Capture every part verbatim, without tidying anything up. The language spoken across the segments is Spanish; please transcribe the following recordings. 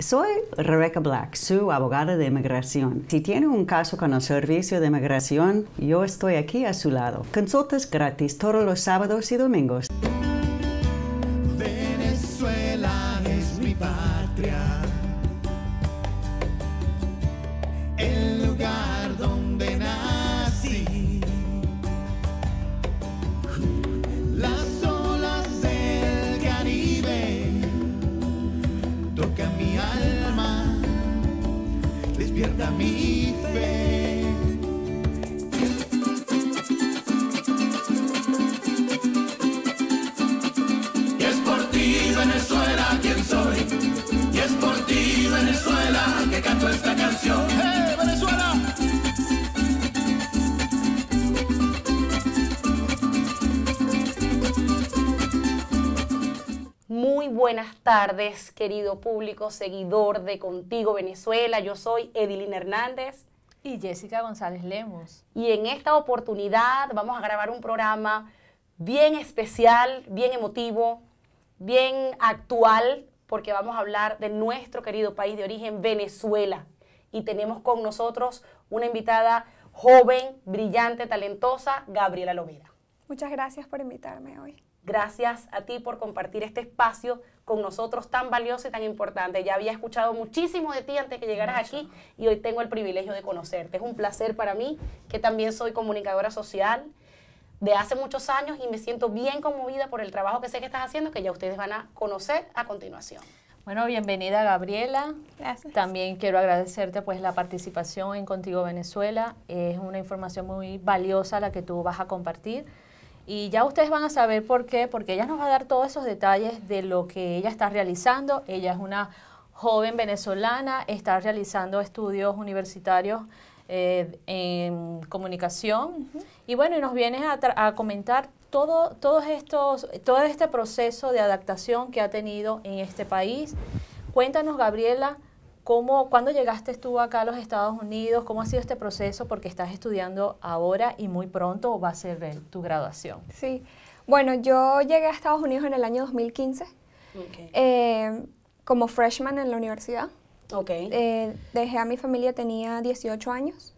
Soy Rebecca Black, su abogada de inmigración. Si tiene un caso con el servicio de inmigración, yo estoy aquí a su lado. Consultas gratis todos los sábados y domingos. Venezuela es mi patria, el lugar donde nací. Las olas del Caribe tocan mi alma, despierta mi fe. Y es por ti, Venezuela, quien soy. Y es por ti, Venezuela, que canto esta canción. ¡Hey, Venezuela! Muy buenas tardes, querido público, seguidor de Contigo Venezuela. Yo soy Edilina Hernández. Y Jessica González Lemos. Y en esta oportunidad vamos a grabar un programa bien especial, bien emotivo, bien actual, porque vamos a hablar de nuestro querido país de origen, Venezuela. Y tenemos con nosotros una invitada joven, brillante, talentosa, Gabriela Lovera. Muchas gracias por invitarme hoy. Gracias a ti por compartir este espacio con nosotros tan valioso y tan importante. Ya había escuchado muchísimo de ti antes que llegaras aquí y hoy tengo el privilegio de conocerte. Es un placer para mí, que también soy comunicadora social de hace muchos años y me siento bien conmovida por el trabajo que sé que estás haciendo, que ya ustedes van a conocer a continuación. Bueno, bienvenida Gabriela. Gracias. También quiero agradecerte pues la participación en Contigo Venezuela. Es una información muy valiosa la que tú vas a compartir. Y ya ustedes van a saber por qué, porque ella nos va a dar todos esos detalles de lo que ella está realizando. Ella es una joven venezolana, está realizando estudios universitarios eh, en comunicación. Uh-huh. Y bueno, y nos viene a, a comentar todo, todos estos, todo este proceso de adaptación que ha tenido en este país. Cuéntanos, Gabriela, cómo, ¿cuándo llegaste tú acá a los Estados Unidos? ¿Cómo ha sido este proceso? Porque estás estudiando ahora y muy pronto va a ser el, tu graduación. Sí. Bueno, yo llegué a Estados Unidos en el año dos mil quince, okay. eh, como freshman en la universidad. Okay. Eh, dejé a mi familia, tenía dieciocho años.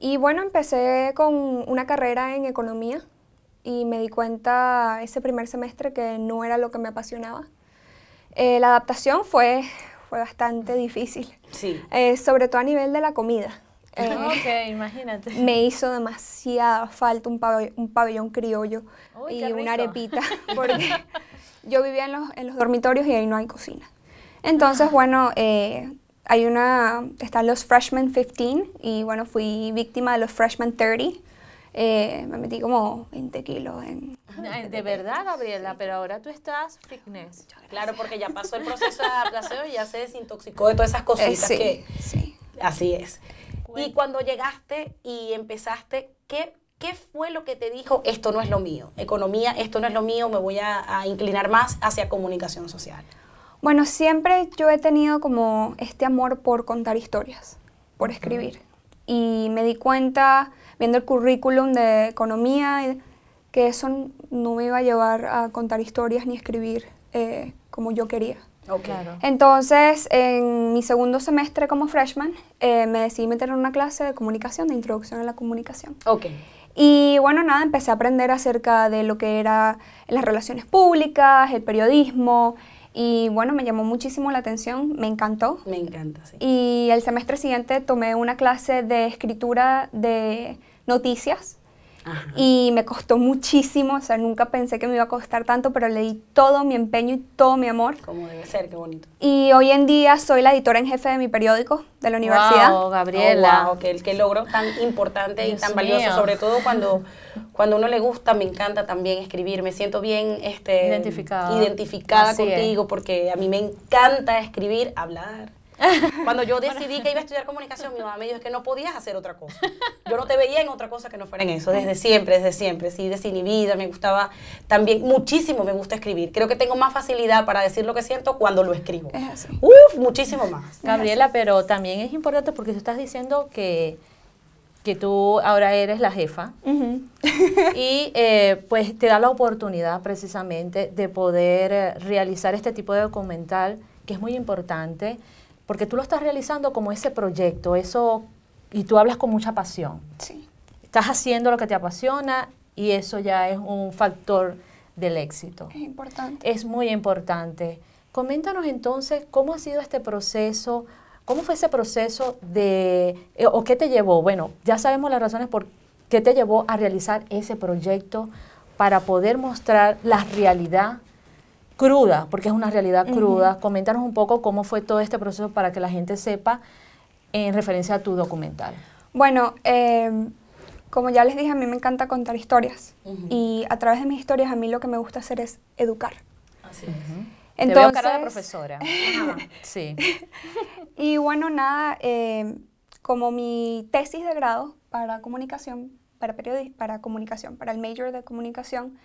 Y bueno, empecé con una carrera en economía y me di cuenta ese primer semestre que no era lo que me apasionaba. Eh, la adaptación fue... Fue bastante difícil, sí. eh, sobre todo a nivel de la comida. Eh, ok, imagínate. Me hizo demasiada falta un, pabell un pabellón criollo. Uy, y una arepita, porque yo vivía en los, en los dormitorios y ahí no hay cocina. Entonces, bueno, eh, hay una, están los Freshman quince y bueno, fui víctima de los Freshman treinta. Eh, me metí como veinte kilos en... De, de verdad, Gabriela, sí. Pero ahora tú estás fitness. Claro, porque ya pasó el proceso de adaptación y ya se desintoxicó de todas esas cositas. Eh, sí, que, sí. Así es. Bueno. Y cuando llegaste y empezaste, ¿qué, ¿qué fue lo que te dijo? Esto no es lo mío. Economía, esto no es lo mío, me voy a, a inclinar más hacia comunicación social. Bueno, siempre yo he tenido como este amor por contar historias, por escribir. Y me di cuenta, viendo el currículum de economía, que eso no me iba a llevar a contar historias ni escribir eh, como yo quería. Okay. Claro. Entonces, en mi segundo semestre como freshman, eh, me decidí meter en una clase de comunicación, de introducción a la comunicación. Okay. Y bueno, nada, empecé a aprender acerca de lo que eran las relaciones públicas, el periodismo, y bueno, me llamó muchísimo la atención, me encantó. Me encanta, sí. Y el semestre siguiente tomé una clase de escritura de noticias. Ajá. Y me costó muchísimo, o sea, nunca pensé que me iba a costar tanto, pero le di todo mi empeño y todo mi amor. Como debe ser, qué bonito. Y hoy en día soy la editora en jefe de mi periódico de la universidad. ¡Wow, Gabriela! Oh, wow, okay, qué logro tan importante Dios y tan mío. Valioso, sobre todo cuando, cuando uno le gusta. Me encanta también escribir, me siento bien este, identificada, identificada Así contigo, es. Porque a mí me encanta escribir, hablar. Cuando yo decidí que iba a estudiar comunicación, mi mamá me dijo que no podías hacer otra cosa. Yo no te veía en otra cosa que no fuera en eso, desde siempre, desde siempre. Sí, desinhibida, me gustaba también, muchísimo me gusta escribir. Creo que tengo más facilidad para decir lo que siento cuando lo escribo. Es así. Uf, muchísimo más. Gabriela, pero también es importante porque tú estás diciendo que, que tú ahora eres la jefa. Uh-huh. Y eh, pues te da la oportunidad precisamente de poder realizar este tipo de documental, que que es muy importante, porque tú lo estás realizando como ese proyecto, eso, y tú hablas con mucha pasión. Sí. Estás haciendo lo que te apasiona y eso ya es un factor del éxito. Es importante. Es muy importante. Coméntanos entonces cómo ha sido este proceso, cómo fue ese proceso de, eh, o qué te llevó, bueno, ya sabemos las razones por qué te llevó a realizar ese proyecto para poder mostrar la realidad cruda, porque es una realidad cruda. Uh-huh. Coméntanos un poco cómo fue todo este proceso para que la gente sepa en referencia a tu documental. Bueno, eh, como ya les dije, a mí me encanta contar historias. Uh-huh. Y a través de mis historias a mí lo que me gusta hacer es educar. Así es. Uh-huh. Entonces, te veo cara de profesora. Sí. Y bueno, nada, eh, como mi tesis de grado para comunicación, para periodismo, para comunicación, para el major de comunicación,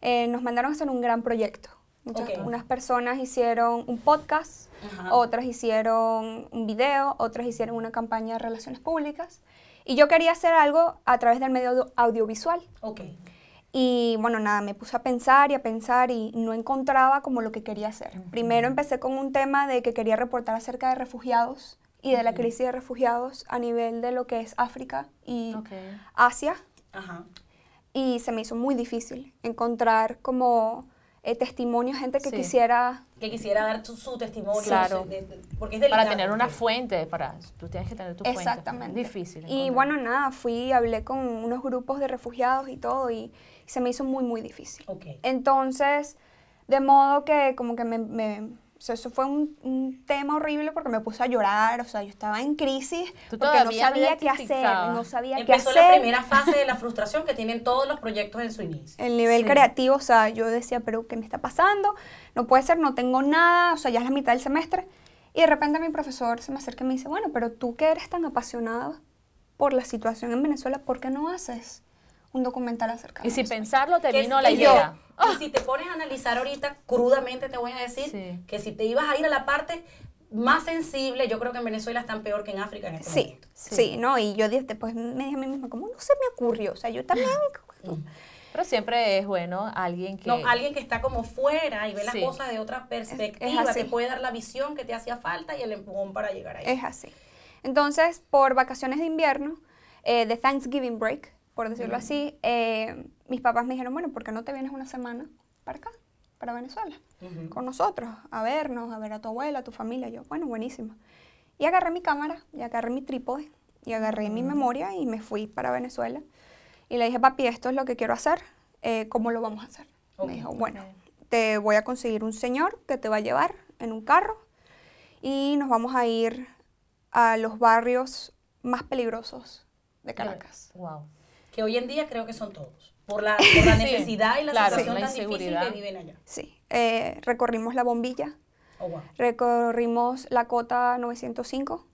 eh, nos mandaron a hacer un gran proyecto. Muchas, okay. Unas personas hicieron un podcast, uh-huh. Otras hicieron un video, otras hicieron una campaña de relaciones públicas. Y yo quería hacer algo a través del medio audio audiovisual. Okay. Y bueno, nada, me puse a pensar y a pensar y no encontraba como lo que quería hacer. Uh-huh. Primero empecé con un tema de que quería reportar acerca de refugiados y de uh-huh. la crisis de refugiados a nivel de lo que es África y okay. Asia. Uh-huh. Y se me hizo muy difícil encontrar como eh, testimonio, gente que sí. quisiera... Que quisiera dar su, su testimonio. Claro. De, de, porque es delicado. Para tener una fuente, para, tú tienes que tener tu fuente. Exactamente. Es difícil encontrar. Y bueno, nada, fui, hablé con unos grupos de refugiados y todo y... se me hizo muy, muy difícil. Okay. Entonces, de modo que como que me... me o sea, eso fue un, un tema horrible porque me puse a llorar, o sea, yo estaba en crisis porque no sabía qué hacer, no sabía qué hacer. Empezó la primera fase de la frustración que tienen todos los proyectos en su inicio. El nivel sí. creativo, o sea, yo decía, pero ¿qué me está pasando? No puede ser, no tengo nada, o sea, ya es la mitad del semestre. Y de repente mi profesor se me acerca y me dice, bueno, pero tú que eres tan apasionada por la situación en Venezuela, ¿por qué no haces un documental acerca de eso? Y sin pensarlo te vino la idea. Y si te pones a analizar ahorita, crudamente te voy a decir sí. que si te ibas a ir a la parte más sensible, yo creo que en Venezuela están peor que en África en este sí, momento. Sí, sí, no, y yo después me dije a mí misma, ¿cómo no se me ocurrió? O sea, yo también... Pero siempre es bueno alguien que... No, alguien que está como fuera y ve las sí. cosas de otra perspectiva, es, es te puede dar la visión que te hacía falta y el empujón para llegar ahí. Es así. Entonces, por vacaciones de invierno, eh, de Thanksgiving break, por decirlo así, eh, mis papás me dijeron, bueno, ¿por qué no te vienes una semana para acá, para Venezuela, uh-huh. con nosotros, a vernos, a ver a tu abuela, a tu familia? Yo, bueno, buenísimo. Y agarré mi cámara, y agarré mi trípode, y agarré uh-huh. mi memoria, y me fui para Venezuela. Y le dije, papi, esto es lo que quiero hacer, eh, ¿cómo lo vamos a hacer? Okay. Me dijo, bueno, te voy a conseguir un señor que te va a llevar en un carro, y nos vamos a ir a los barrios más peligrosos de Caracas. Wow. Que hoy en día creo que son todos, por la, por la necesidad sí, y la claro, situación sí, la tan difícil que viven allá. Sí, eh, recorrimos La Bombilla, oh, wow. recorrimos la Cota novecientos cinco,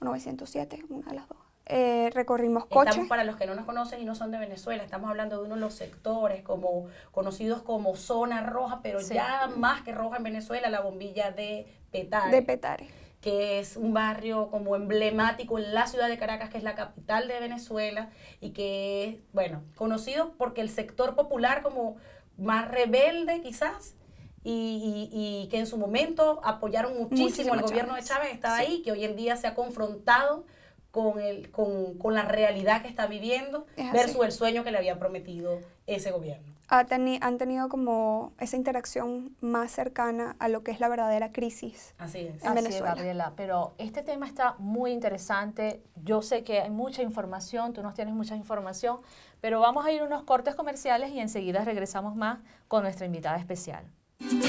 o novecientos siete, una de las dos, eh, recorrimos Coche. Estamos, para los que no nos conocen y no son de Venezuela, estamos hablando de uno de los sectores como conocidos como zona roja, pero sí. ya más que roja en Venezuela, La Bombilla de Petare. De Petare. Que es un barrio como emblemático en la ciudad de Caracas, que es la capital de Venezuela, y que es, bueno, conocido porque el sector popular como más rebelde quizás, y, y, y que en su momento apoyaron muchísimo, muchísimo el gobierno Chávez. de Chávez, estaba sí. ahí, que hoy en día se ha confrontado con, el, con, con la realidad que está viviendo, es versus así. el sueño que le había prometido ese gobierno. Ha teni- han tenido como esa interacción más cercana a lo que es la verdadera crisis Así es. en Así Venezuela. Es, Gabriela, pero este tema está muy interesante. Yo sé que hay mucha información, tú nos tienes mucha información, pero vamos a ir a unos cortes comerciales y enseguida regresamos más con nuestra invitada especial. Y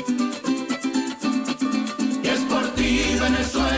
es por ti, Venezuela.